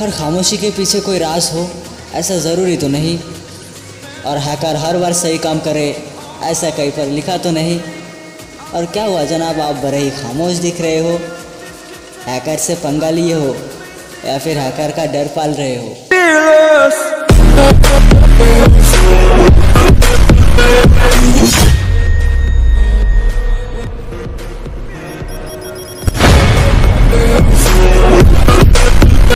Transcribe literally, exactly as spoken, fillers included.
हर खामोशी के पीछे कोई राज हो, ऐसा ज़रूरी तो नहीं। और हैकर हर बार सही काम करे, ऐसा कहीं पर लिखा तो नहीं। और क्या हुआ जनाब, आप बड़े ही खामोश दिख रहे हो। हैकर से पंगा लिए हो या फिर हैकर का डर पाल रहे हो?